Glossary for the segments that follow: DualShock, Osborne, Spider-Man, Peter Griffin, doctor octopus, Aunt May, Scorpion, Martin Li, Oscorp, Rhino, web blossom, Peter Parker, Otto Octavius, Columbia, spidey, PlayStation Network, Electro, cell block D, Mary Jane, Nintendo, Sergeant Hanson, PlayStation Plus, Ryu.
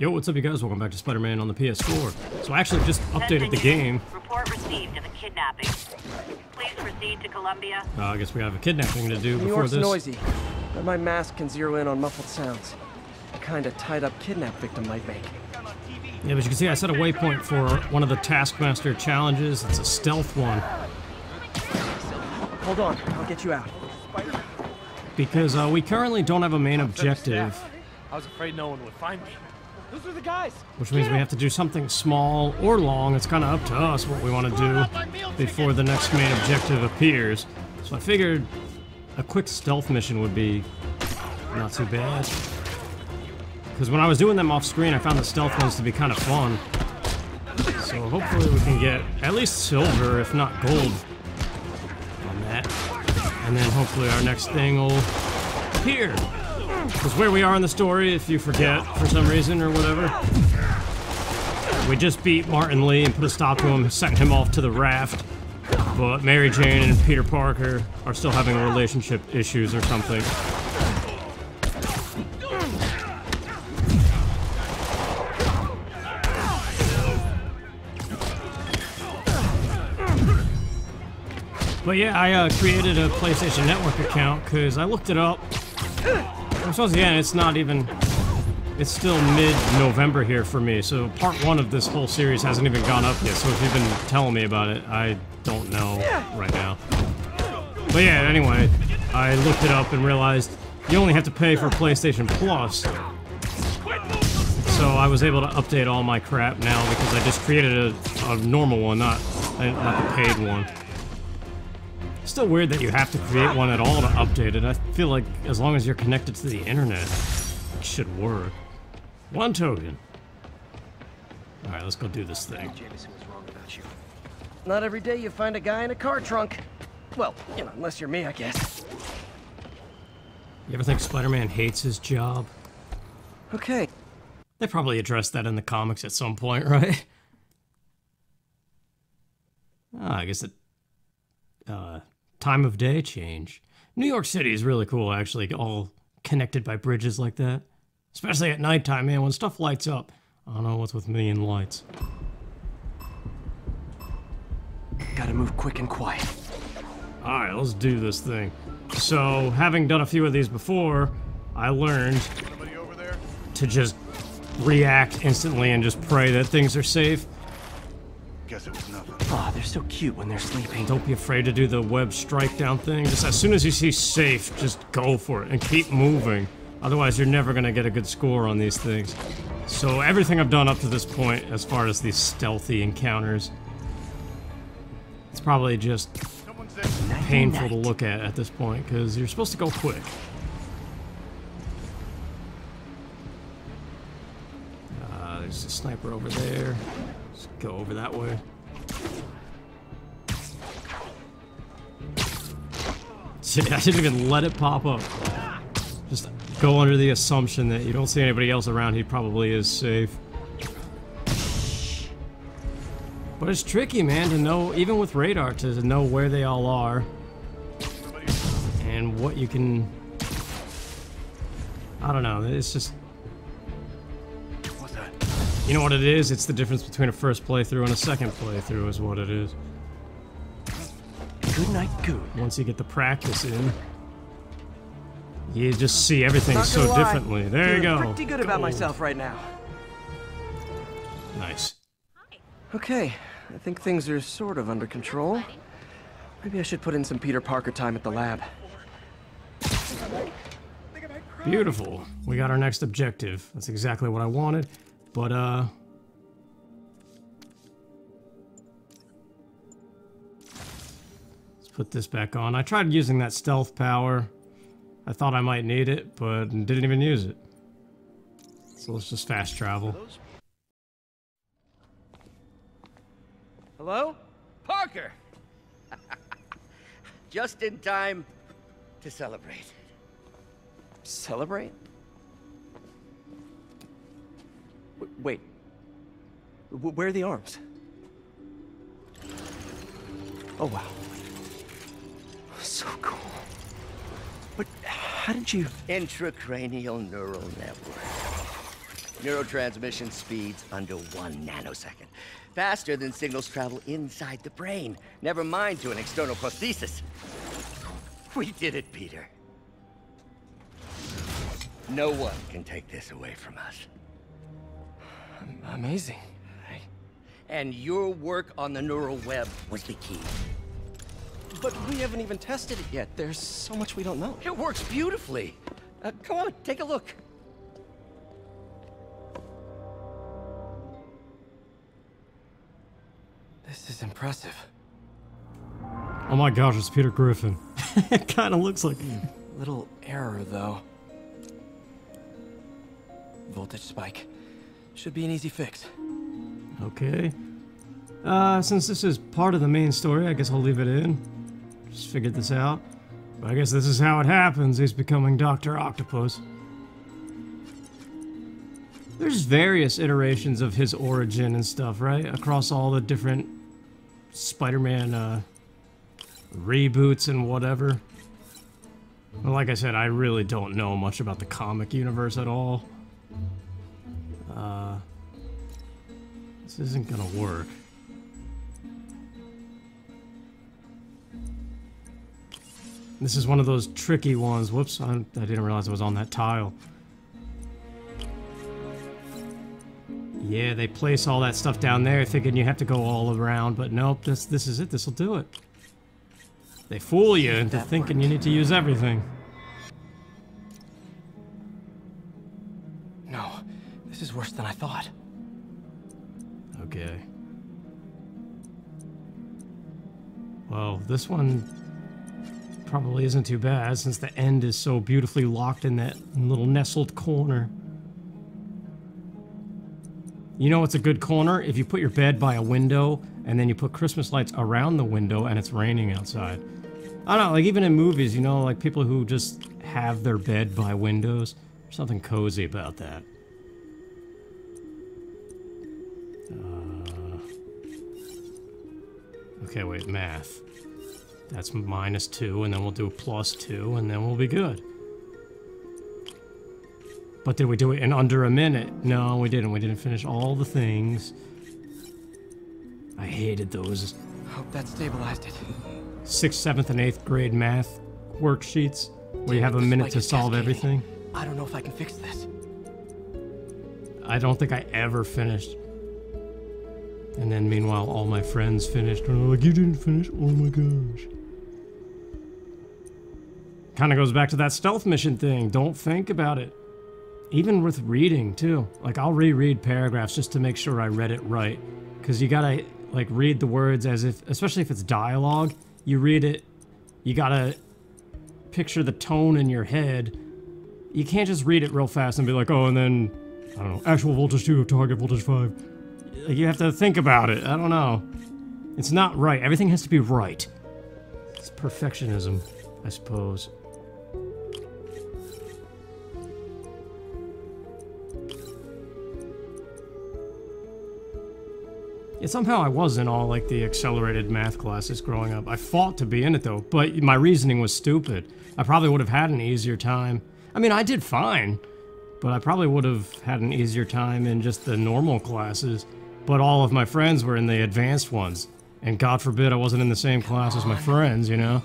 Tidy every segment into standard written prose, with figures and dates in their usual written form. Yo, what's up you guys? Welcome back to Spider-Man on the PS4. So I actually just updated the game. Report received of a kidnapping. Please proceed to Columbia. I guess we have a kidnapping to do before this. New York's noisy, but my mask can zero in on muffled sounds. The kind of tied-up kidnap victim might make. Yeah, but you can see I set a waypoint for one of the Taskmaster challenges. It's a stealth one. Hold on, I'll get you out. Because we currently don't have a main objective. I was afraid no one would find me. Those are the guys. Which means we have to do something small or long. It's kind of up to us what we want to do before the next main objective appears. So I figured a quick stealth mission would be not too bad. Because when I was doing them off screen, I found the stealth ones to be kind of fun. So hopefully we can get at least silver, if not gold, on that. And then hopefully our next thing will appear. Because where we are in the story, if you forget for some reason or whatever, we just beat Martin Li and put a stop to him, sent him off to the raft. But Mary Jane and Peter Parker are still having relationship issues or something. But yeah, I created a PlayStation Network account because I looked it up. Yeah, it's not even, it's still mid-November here for me, so part one of this whole series hasn't even gone up yet, so if you've been telling me about it, I don't know right now. But yeah, anyway, I looked it up and realized you only have to pay for PlayStation Plus. So I was able to update all my crap now because I just created a normal one, not the paid one. It's still weird that you have to create one at all to update it. I feel like as long as you're connected to the internet, it should work. One token. All right, let's go do this thing. Jameson was wrong about you. Not every day you find a guy in a car trunk. Well, you know, unless you're me, I guess. You ever think Spider-Man hates his job? Okay. They probably addressed that in the comics at some point, right? Ah, I guess it... time of day change. New York City is really cool, actually, all connected by bridges like that. Especially at nighttime, man, when stuff lights up. I don't know what's with me and lights. Gotta move quick and quiet. Alright, let's do this thing. So, having done a few of these before, I learned to just react instantly and just pray that things are safe. Guess it was nothing. Oh, they're so cute when they're sleeping. Don't be afraid to do the web strike down thing. Just as soon as you see safe, just go for it and keep moving. Otherwise, you're never gonna get a good score on these things. So everything I've done up to this point, as far as these stealthy encounters, it's probably just painful to look at this point because you're supposed to go quick. There's a sniper over there. Let's go over that way. I didn't even let it pop up. Just go under the assumption that you don't see anybody else around, he probably is safe. But it's tricky, man, to know, even with radar, to know where they all are. And what you can... I don't know, it's just... You know what it is? It's the difference between a first playthrough and a second playthrough is what it is. Good night, goon. Once you get the practice in, you just see everything so differently. There you go. Pretty good about myself right now. Nice. Okay, I think things are sort of under control. Maybe I should put in some Peter Parker time at the lab. Beautiful. We got our next objective. That's exactly what I wanted. But, let's put this back on. I tried using that stealth power. I thought I might need it, but didn't even use it. So let's just fast travel. Hello? Parker! Just in time to celebrate. Celebrate? Wait, where are the arms? Oh wow, so cool. But how did you... Intracranial neural network. Neurotransmission speeds under 1 nanosecond. Faster than signals travel inside the brain. Never mind to an external prosthesis. We did it, Peter. No one can take this away from us. Amazing. Right? And your work on the neural web was the key. But we haven't even tested it yet. There's so much we don't know. It works beautifully. Come on, take a look. This is impressive. Oh my gosh, it's Peter Griffin. It kind of looks like him. Little error, though. Voltage spike. Should be an easy fix. Okay. Since this is part of the main story, I guess I'll leave it in. Just figured this out. But I guess this is how it happens. He's becoming Doctor Octopus. There's various iterations of his origin and stuff, right? Across all the different Spider-Man reboots and whatever. But like I said, I really don't know much about the comic universe at all. This isn't gonna work. This is one of those tricky ones. Whoops, I didn't realize I was on that tile. Yeah, they place all that stuff down there thinking you have to go all around, but nope, this is it. This'll do it. They fool you into thinking you need to use everything. No, this is worse than I thought. Okay. Well, this one probably isn't too bad since the end is so beautifully locked in that little nestled corner. You know it's a good corner if you put your bed by a window and then you put Christmas lights around the window and it's raining outside. I don't know, like even in movies, you know, like people who just have their bed by windows. There's something cozy about that. Okay, wait, math. That's -2, and then we'll do +2, and then we'll be good. But did we do it in under a minute? No, we didn't. We didn't finish all the things. I hated those. Hope that stabilized it. 6th, 7th, and 8th grade math worksheets where you have a minute to solve everything. I don't know if I can fix this. I don't think I ever finished. And then meanwhile, all my friends finished, and they're like, you didn't finish? Oh my gosh. Kind of goes back to that stealth mission thing. Don't think about it. Even with reading, too. Like, I'll reread paragraphs just to make sure I read it right. Because you gotta, like, read the words as if, especially if it's dialogue, you read it, you gotta picture the tone in your head. You can't just read it real fast and be like, oh, and then, I don't know, actual voltage 2, target voltage 5. You have to think about it. I don't know. It's not right. Everything has to be right. It's perfectionism, I suppose. Yeah, somehow I was in all, like, the accelerated math classes growing up. I fought to be in it, though, but my reasoning was stupid. I probably would have had an easier time. I mean, I did fine, but I probably would have had an easier time in just the normal classes. But all of my friends were in the advanced ones. And God forbid I wasn't in the same class as my friends, you know?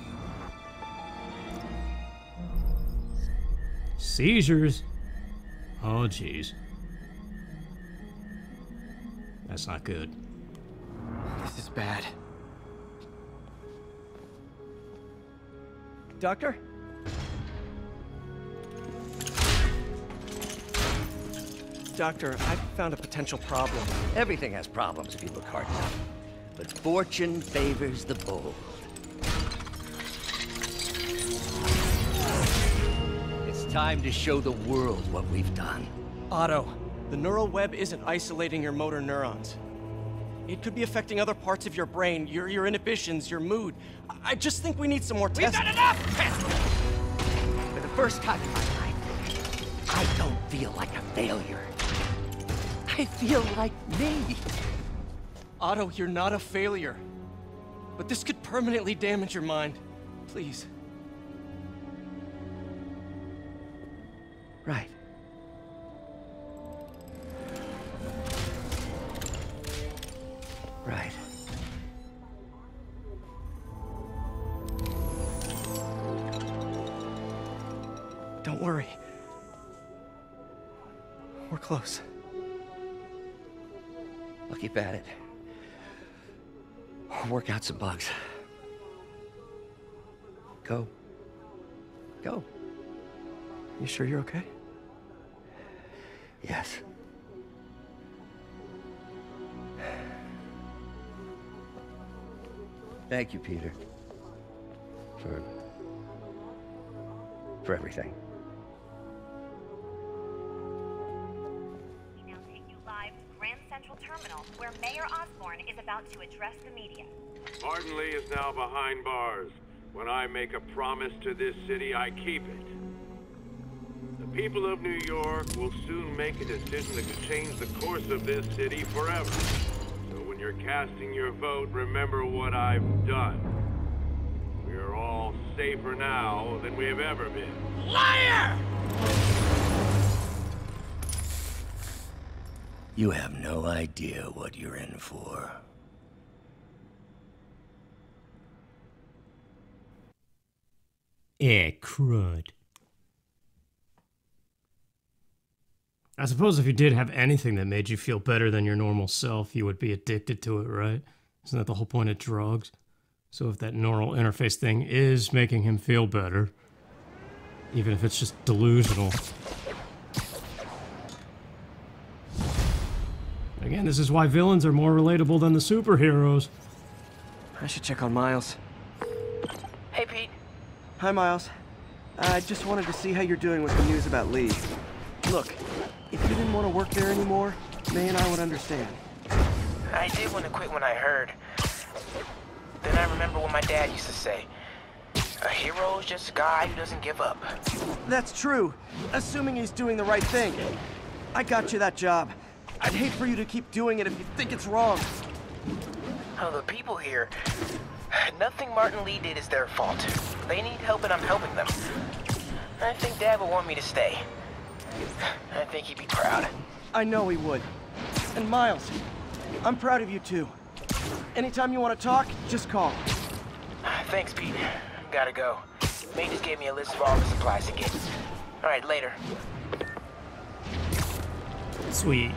Seizures? Oh, jeez. That's not good. This is bad. Doctor? Doctor, I found a potential problem. Everything has problems if you look hard enough. But fortune favors the bold. It's time to show the world what we've done. Otto, the neural web isn't isolating your motor neurons. It could be affecting other parts of your brain, your inhibitions, your mood. I just think we need some more tests. We've done enough tests! For the first time in my life, I don't feel like a failure. I feel like me. Otto, you're not a failure. But this could permanently damage your mind. Please. Right. worry. We're close. I'll keep at it. I'll work out some bugs. Go. Go. You sure you're okay? Yes. Thank you, Peter. For everything. We now take you live to Grand Central Terminal, where Mayor Osborne is about to address the media. Martin Li is now behind bars. When I make a promise to this city, I keep it. The people of New York will soon make a decision that could change the course of this city forever. So when you're casting your vote, remember what I've done. We're all safer now than we have ever been. Liar! You have no idea what you're in for. Yeah, crud. I suppose if you did have anything that made you feel better than your normal self, you would be addicted to it, right? Isn't that the whole point of drugs? So if that neural interface thing is making him feel better, even if it's just delusional. Again, this is why villains are more relatable than the superheroes. I should check on Miles. Hey, Pete. Hi, Miles. I just wanted to see how you're doing with the news about Lee. Look, if you didn't want to work there anymore, May and I would understand. I did want to quit when I heard. Then I remember what my dad used to say. A hero is just a guy who doesn't give up. That's true, assuming he's doing the right thing. I got you that job. I'd hate for you to keep doing it if you think it's wrong. Oh, the people here. Nothing Martin Li did is their fault. They need help and I'm helping them. I think Dad would want me to stay. I think he'd be proud. I know he would. And Miles, I'm proud of you too. Anytime you want to talk, just call. Thanks, Pete. Gotta go. May just gave me a list of all the supplies to get. Alright, later. Sweet.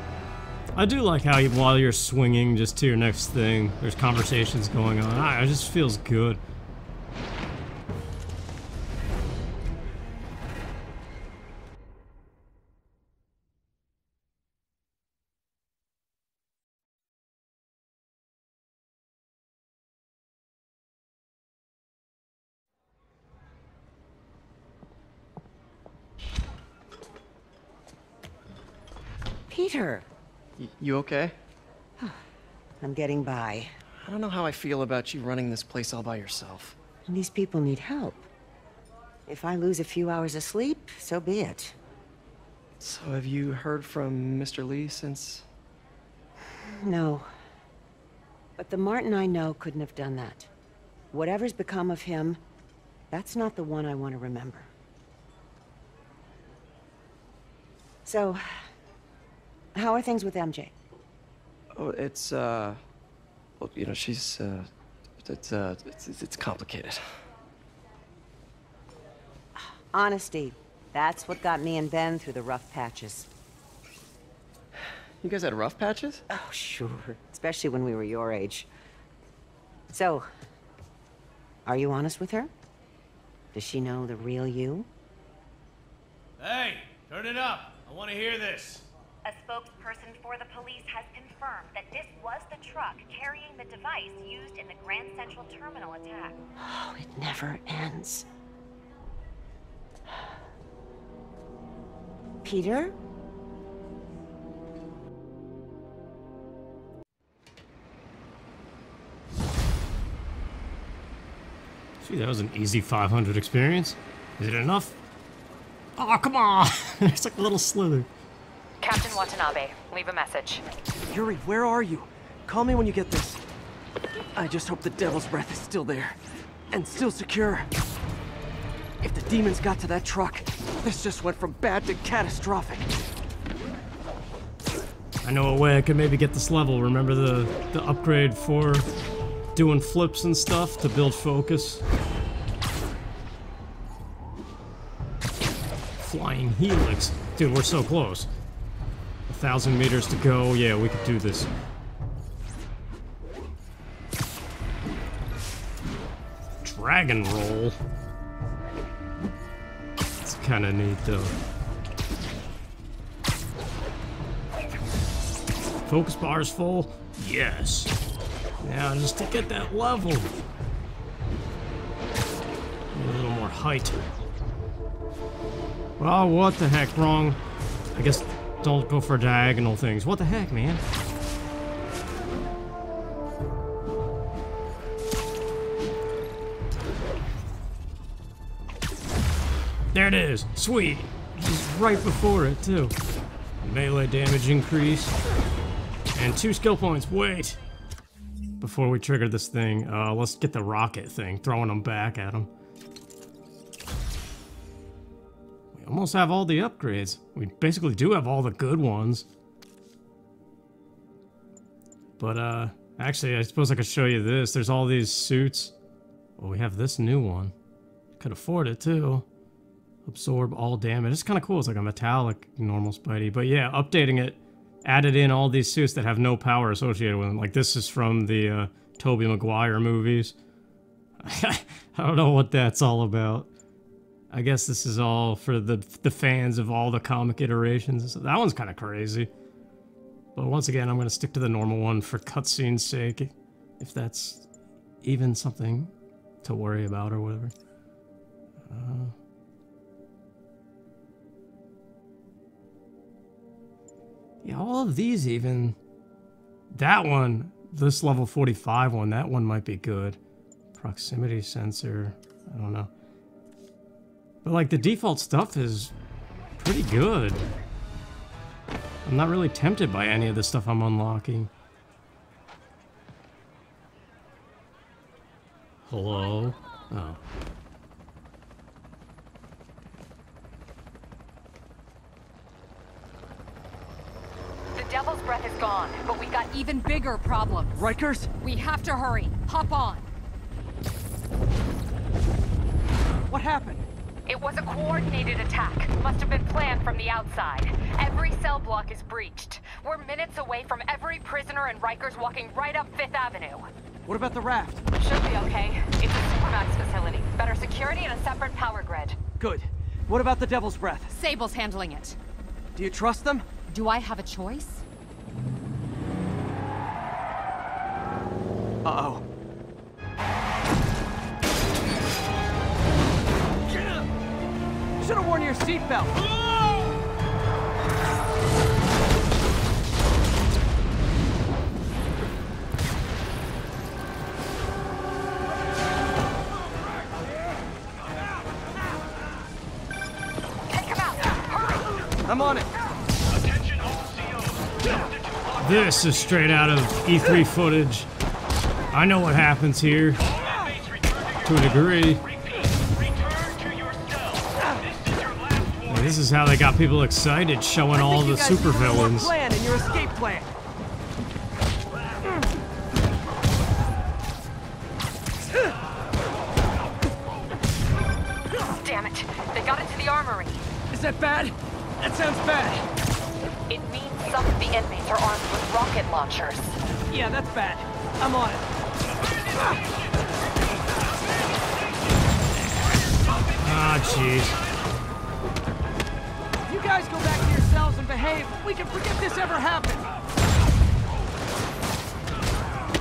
I do like how you, while you're swinging just to your next thing, there's conversations going on. It just feels good. Peter! You okay? I'm getting by. I don't know how I feel about you running this place all by yourself. And these people need help. If I lose a few hours of sleep, so be it. So have you heard from Mr. Li since? No. But the Martin I know couldn't have done that. Whatever's become of him, that's not the one I want to remember. So, how are things with MJ? Oh, it's, well, you know, she's, it's complicated. Honesty. That's what got me and Ben through the rough patches. You guys had rough patches? Oh, sure. Especially when we were your age. So, are you honest with her? Does she know the real you? Hey, turn it up. I want to hear this. A spokesperson for the police has confirmed that this was the truck carrying the device used in the Grand Central Terminal attack. Oh, it never ends. Peter? Gee, that was an easy 500 experience. Is it enough? Oh, come on! It's like a little slither. Captain Watanabe, leave a message. Yuri, where are you? Call me when you get this. I just hope the Devil's Breath is still there. And still secure. If the demons got to that truck, this just went from bad to catastrophic. I know a way I could maybe get this level. Remember the upgrade for doing flips and stuff to build focus? flying helix. Dude, we're so close. 1,000 meters to go. Yeah, we could do this. Dragon roll. It's kind of neat, though. Focus bar's full? Yes. Now, just to get that level. A little more height. Oh, what the heck? Wrong. I guess don't go for diagonal things. What the heck, man? There it is. Sweet. Just right before it, too. Melee damage increase. And 2 skill points. Wait. Before we trigger this thing, let's get the rocket thing. Throwing them back at him. We almost have all the upgrades. We basically do have all the good ones. But, actually, I suppose I could show you this. There's all these suits. Well, we have this new one. Could afford it, too. Absorb all damage. It's kind of cool. It's like a metallic normal Spidey. But, yeah, updating it. Added in all these suits that have no power associated with them. Like, this is from the Tobey Maguire movies. I don't know what that's all about. I guess this is all for the fans of all the comic iterations. So that one's kind of crazy. But once again, I'm going to stick to the normal one for cutscene's sake. If that's even something to worry about or whatever. Yeah, all of these even. That one, this level 45 one, that one might be good. Proximity sensor, I don't know. But like the default stuff is pretty good. I'm not really tempted by any of the stuff I'm unlocking. Hello? Oh. Devil's Breath is gone, but we got even bigger problems. Rikers? We have to hurry. Hop on. What happened? It was a coordinated attack. Must have been planned from the outside. Every cell block is breached. We're minutes away from every prisoner and Rikers walking right up 5th Avenue. What about the raft? Should be okay. It's a Supermax facility. Better security and a separate power grid. Good. What about the Devil's Breath? Sable's handling it. Do you trust them? Do I have a choice? Uh-oh. Should have worn your seatbelt. Take him out. Hurry. I'm on it. This is straight out of E3 footage. I know what happens here, to a degree. And this is how they got people excited, showing all the supervillains. Damn it! They got into the armory. Is that bad? That sounds bad. It means some of the inmates are armed with rocket launchers. Yeah, that's bad. I'm on it. Ah, jeez. You guys go back to yourselves and behave. We can forget this ever happened.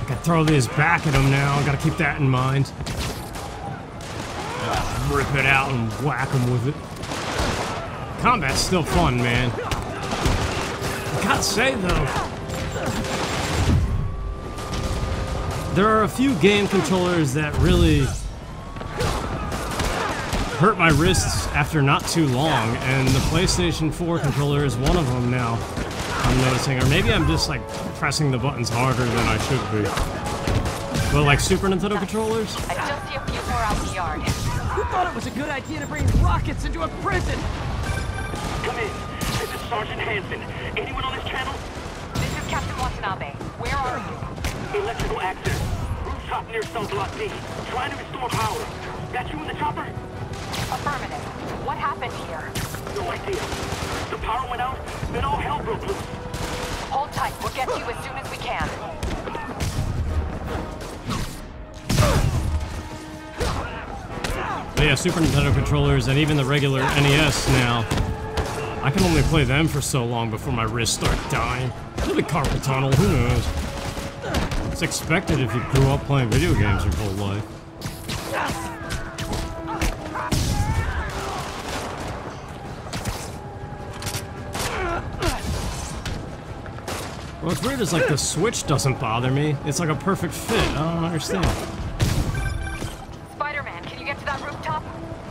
Gotta throw this back at him now. Gotta keep that in mind. Rip it out and whack him with it. Combat's still fun, man. Gotta say though, there are a few game controllers that really hurt my wrists after not too long, and the PlayStation 4 controller is one of them now, I'm noticing. Or maybe I'm just like pressing the buttons harder than I should be. But like Super Nintendo controllers? I still see a few more out in the yard. Who thought it was a good idea to bring rockets into a prison? Come in. This is Sergeant Hanson. Anyone on this channel? This is Captain Watanabe. Where are you? Electrical accident. Rooftop near cell block D. Trying to restore power. Got you in the chopper? Affirmative. What happened here? No idea. The power went out, then all hell broke loose. Hold tight. We'll get to you as soon as we can. They have Super Nintendo controllers and even the regular NES now. I can only play them for so long before my wrists start dying. Maybe carpal tunnel, who knows? It's expected if you grew up playing video games your whole life. What's weird is like the Switch doesn't bother me. It's like a perfect fit. I don't understand. Spider-Man, can you get to that rooftop?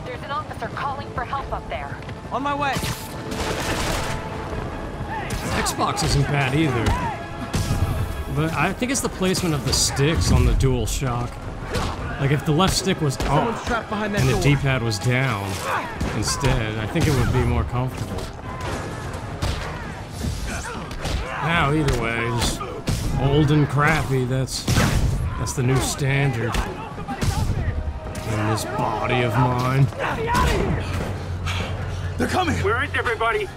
There's an officer calling for help up there. On my way. Xbox isn't bad either, but I think it's the placement of the sticks on the DualShock. Like if the left stick was up and the D-pad was down instead, I think it would be more comfortable. Now either way, just old and crappy. That's the new standard in this body of mine. They're coming. Where is everybody?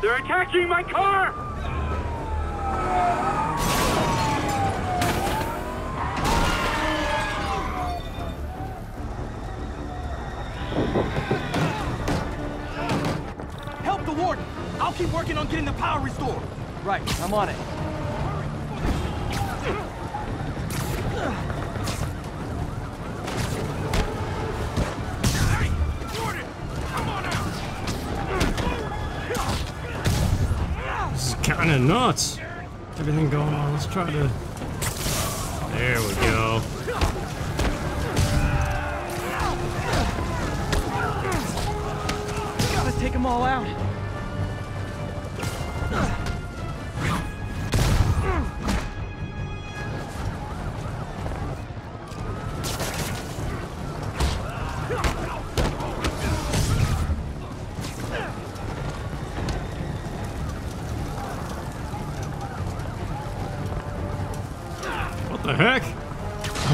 They're attacking my car! Help the warden! I'll keep working on getting the power restored! Right, I'm on it. Kinda nuts. Everything going on. Let's try to. There we go. Gotta take them all out.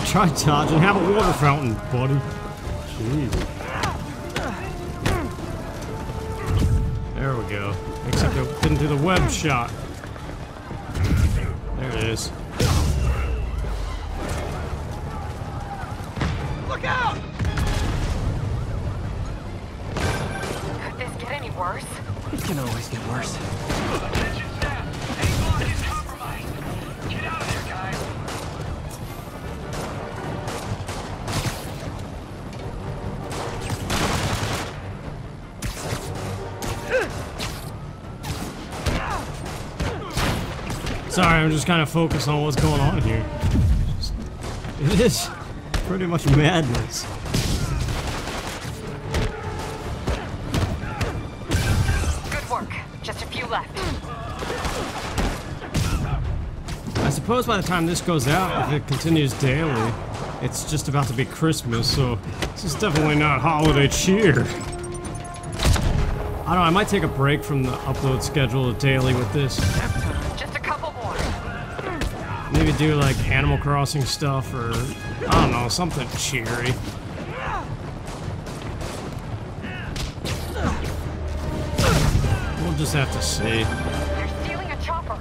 Try dodging. Have a water fountain, buddy. Jeez. There we go. Except it didn't do the web shot. There it is. Look out! Could this get any worse? It can always get worse. Sorry, I'm just kind of focused on what's going on here. It is pretty much madness. Good work. Just a few left. I suppose by the time this goes out, if it continues daily, it's just about to be Christmas, so this is definitely not holiday cheer. I don't know, I might take a break from the upload schedule daily with this. Maybe do like Animal Crossing stuff or I don't know, something cheery. We'll just have to see. They're stealing a chopper.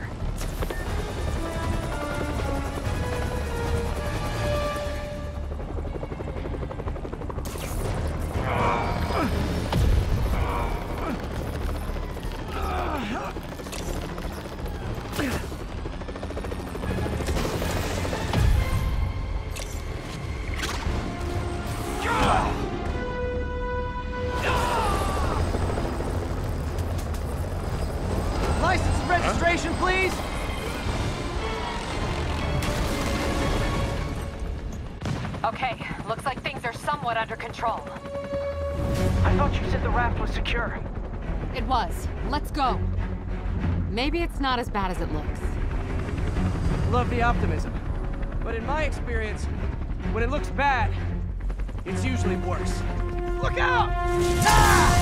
Maybe it's not as bad as it looks. Love the optimism. But in my experience, when it looks bad, it's usually worse. Look out! Ah!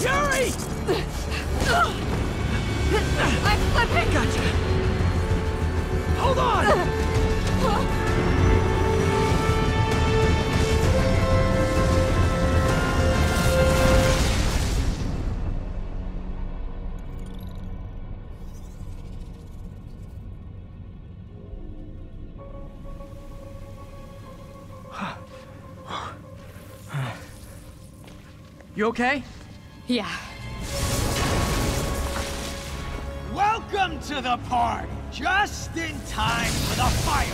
Yuri! I'm slipping! Gotcha! Hold on! You okay? Yeah. Welcome to the party! Just in time for the fire!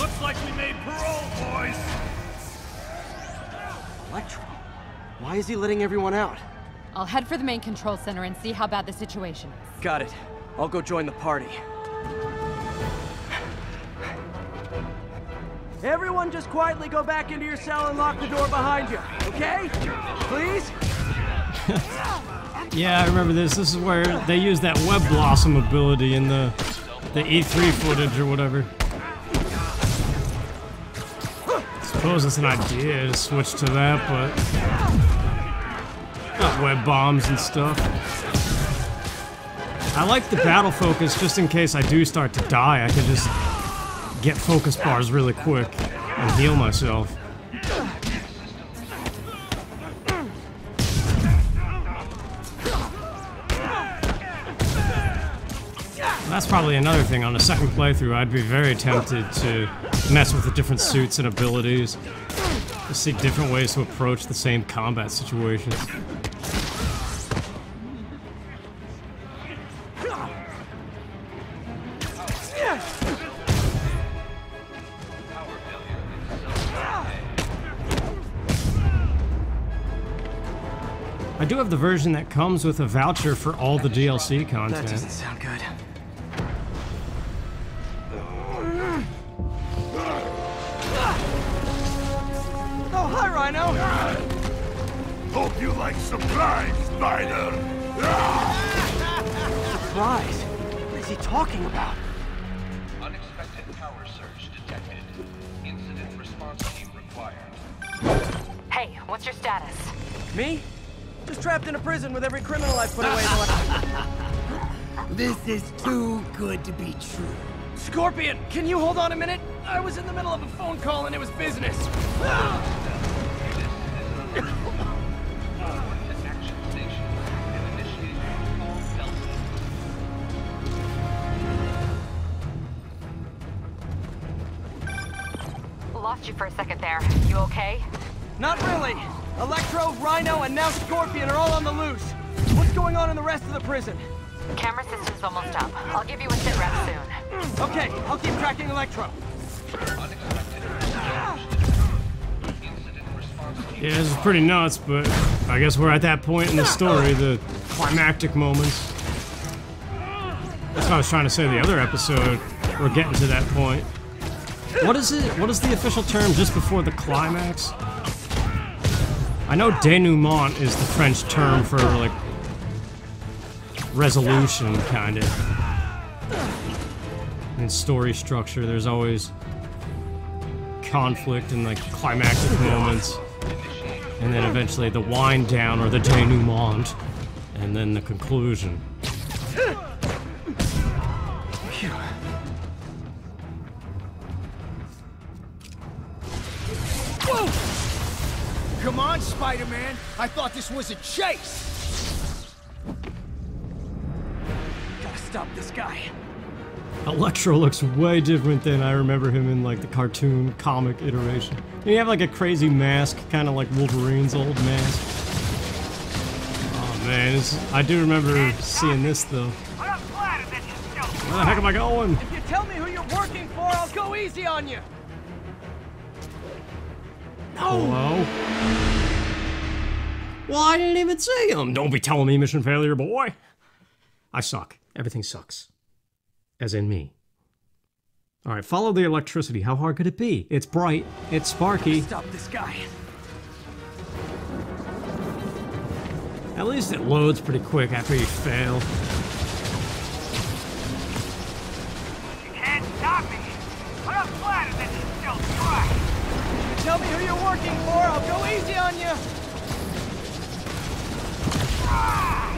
Looks like we made parole, boys! Electro? Why is he letting everyone out? I'll head for the main control center and see how bad the situation is. Got it. I'll go join the party. Everyone just quietly go back into your cell and lock the door behind you, okay? Please? Yeah, I remember this. This is where they use that web blossom ability in the E3 footage or whatever. I suppose it's an idea to switch to that, but... Got web bombs and stuff. I like the battle focus just in case I do start to die. I can just... get focus bars really quick and heal myself. That's probably another thing. On a second playthrough, I'd be very tempted to mess with the different suits and abilities, to see different ways to approach the same combat situations. I do have the version that comes with a voucher for all the DLC content. That doesn't sound good. Oh, hi, Rhino! Hope you like surprise, Spider! Surprise? What is he talking about? Unexpected power surge detected. Incident response team required. Hey, what's your status? Me? Just trapped in a prison with every criminal I've put away in the last... This is too good to be true. Scorpion, can you hold on a minute? I was in the middle of a phone call and it was business. Lost you for a second there. You okay? Not really. Electro, Rhino, and now Scorpion are all on the loose. What's going on in the rest of the prison? Camera system's almost up. I'll give you a sit rep soon. Okay, I'll keep tracking Electro. Yeah, this is pretty nuts, but I guess we're at that point in the story, the climactic moments. That's what I was trying to say the other episode. We're getting to that point. What is it? What is the official term just before the climax? I know denouement is the French term for, like, resolution, kind of. In story structure, there's always conflict and, like, climactic moments. And then eventually the wind down, or the denouement. And then the conclusion. Come on, Spider-Man! I thought this was a chase! Gotta stop this guy. Electro looks way different than I remember him in, like, the cartoon comic iteration. And you have, like, a crazy mask, kind of like Wolverine's old mask. Oh, man, I do remember seeing this, though. Where the heck am I going? If you tell me who you're working for, I'll go easy on you! Hello? Well, I didn't even see him. Don't be telling me mission failure, boy. I suck. Everything sucks. As in me. Alright, follow the electricity. How hard could it be? It's bright. It's sparky. Stop this guy. At least it loads pretty quick after you fail. You can't stop me. I'm glad that you still try. Tell me who you're working for, I'll go easy on you! Ah!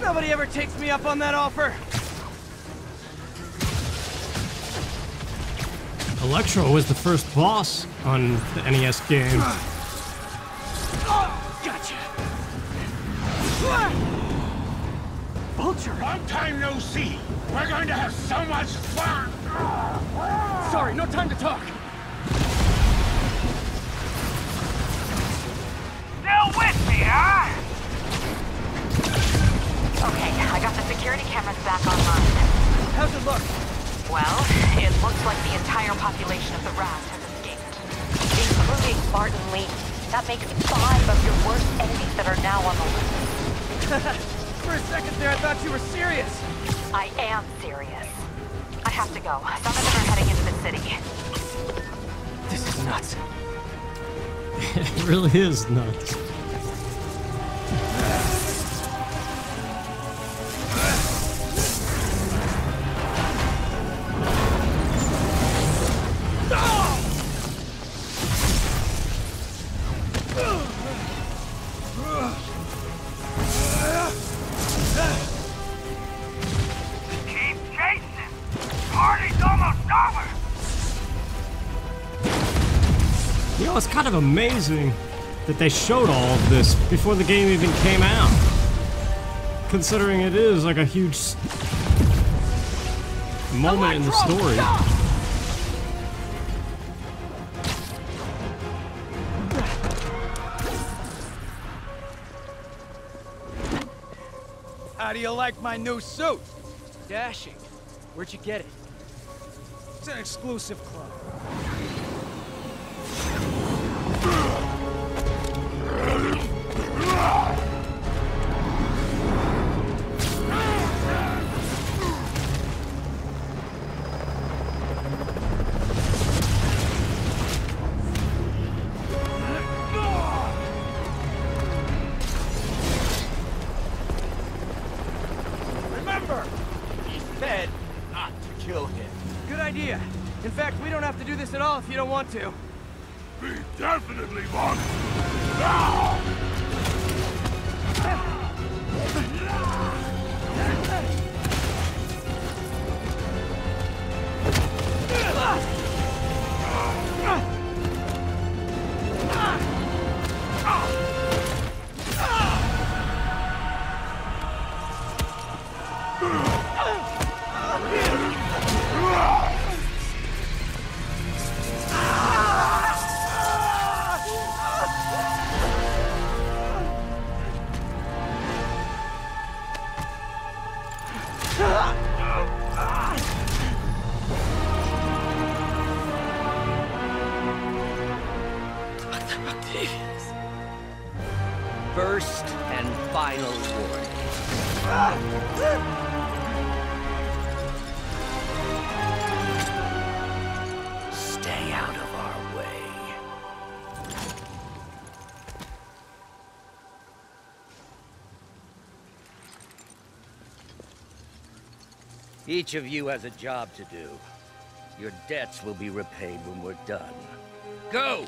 Nobody ever takes me up on that offer! Electro was the first boss on the NES game. Gotcha! Vulture! Long time no see! We're going to have so much fun! Sorry, no time to talk! cameras back online. How's it look? Well, it looks like the entire population of the raft has escaped. Including Martin Li. That makes 5 of your worst enemies that are now on the list. For a second there, I thought you were serious. I am serious. I have to go. Some of them are heading into the city. This is nuts. It really is nuts. Amazing that they showed all of this before the game even came out, considering it is like a huge moment in the story. How do you like my new suit? Dashing. Where'd you get it? It's an exclusive club. If you don't want to. We definitely want to. Now! Each of you has a job to do. Your debts will be repaid when we're done. Go!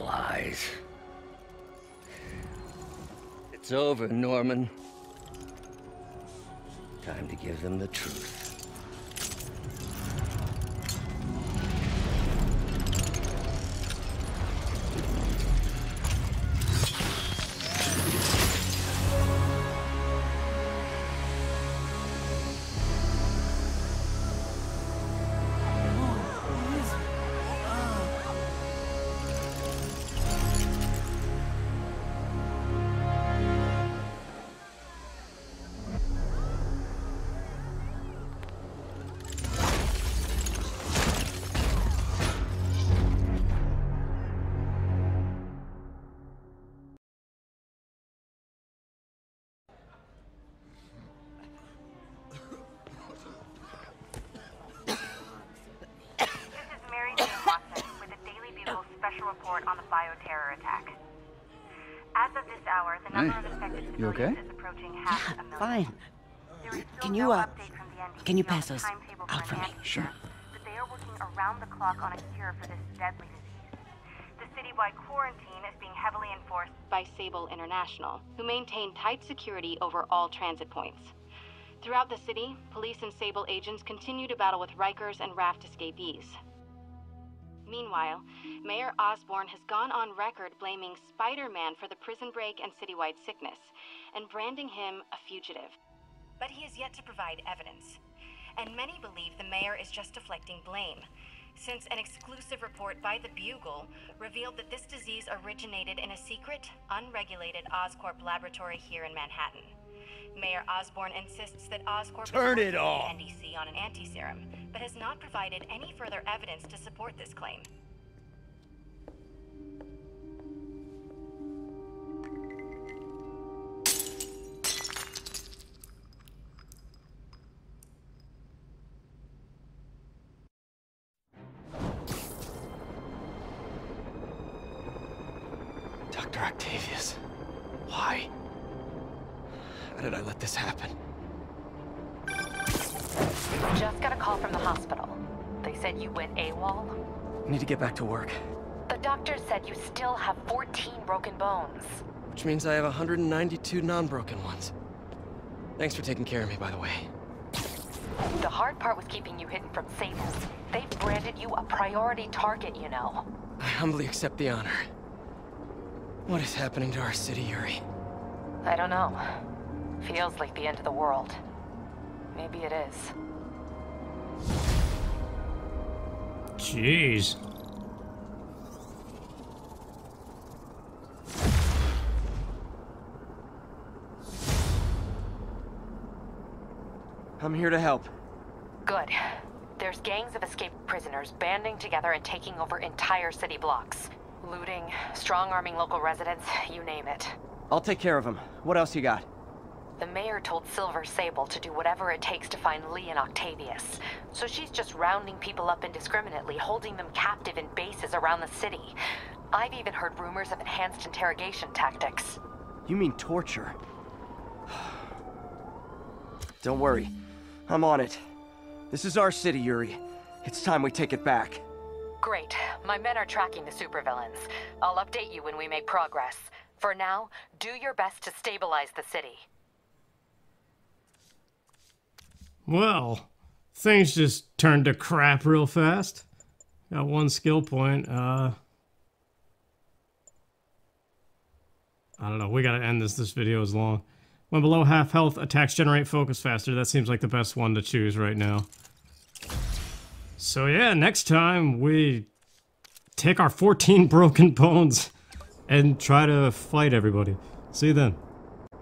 Lies. It's over, Norman. Time to give them the truth. report on the bioterror attack. As of this hour, the number of infected civilians is approaching half a million. Fine. Can you pass us out for me? Sure. But they are working around the clock on a cure for this deadly disease. The citywide quarantine is being heavily enforced by Sable International, who maintain tight security over all transit points. Throughout the city, police and Sable agents continue to battle with Rikers and raft escapees. Meanwhile, Mayor Osborne has gone on record blaming Spider-Man for the prison break and citywide sickness, and branding him a fugitive. But he has yet to provide evidence, and many believe the mayor is just deflecting blame, since an exclusive report by the Bugle revealed that this disease originated in a secret, unregulated Oscorp laboratory here in Manhattan. Mayor Osborne insists that Oscorp is working with NEC on an anti-serum, but has not provided any further evidence to support this claim. Dr. Octavius, why? How did I let this happen? Just got a call from the hospital. They said you went AWOL. I need to get back to work. The doctor said you still have 14 broken bones. Which means I have 192 non-broken ones. Thanks for taking care of me, by the way. The hard part was keeping you hidden from Sables. They've branded you a priority target, you know. I humbly accept the honor. What is happening to our city, Yuri? I don't know. Feels like the end of the world. Maybe it is. Jeez. I'm here to help. Good. There's gangs of escaped prisoners banding together and taking over entire city blocks. Looting, strong-arming local residents, you name it. I'll take care of them. What else you got? The mayor told Silver Sable to do whatever it takes to find Li and Octavius. So she's just rounding people up indiscriminately, holding them captive in bases around the city. I've even heard rumors of enhanced interrogation tactics. You mean torture? Don't worry. I'm on it. This is our city, Yuri. It's time we take it back. Great. My men are tracking the supervillains. I'll update you when we make progress. For now, do your best to stabilize the city. Well, things just turned to crap real fast. Got one skill point. I don't know. We gotta end this. This video is long. When below half health, attacks generate focus faster. That seems like the best one to choose right now. So yeah, next time we take our 14 broken bones and try to fight everybody. See you then.